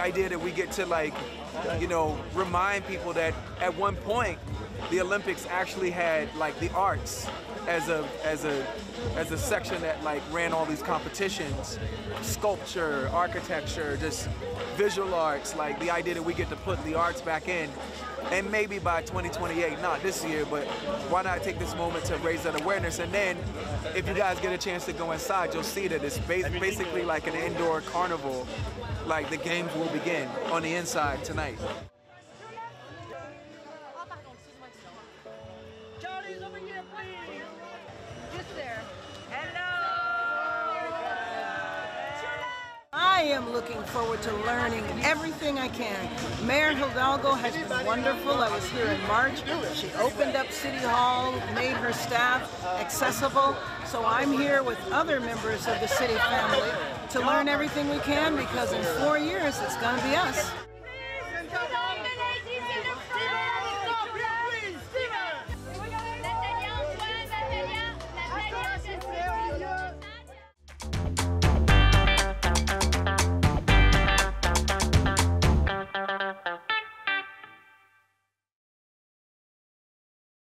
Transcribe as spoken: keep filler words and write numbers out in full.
the idea that we get to, like, you know, remind people that at one point the Olympics actually had, like, the arts as a as a as a section that, like, ran all these competitions, sculpture, architecture, just visual arts. Like, the idea that we get to put the arts back in, and maybe by twenty twenty-eight, not this year, but why not take this moment to raise that awareness? And then if you guys get a chance to go inside, you'll see that it's ba basically like an indoor carnival. Like, the games will begin on the inside tonight. Johnny's over here, please. Just there. I am looking forward to learning everything I can. Mayor Hidalgo has been wonderful. I was here in March. She opened up City Hall, made her staff accessible. So I'm here with other members of the city family to learn everything we can, because in four years it's going to be us.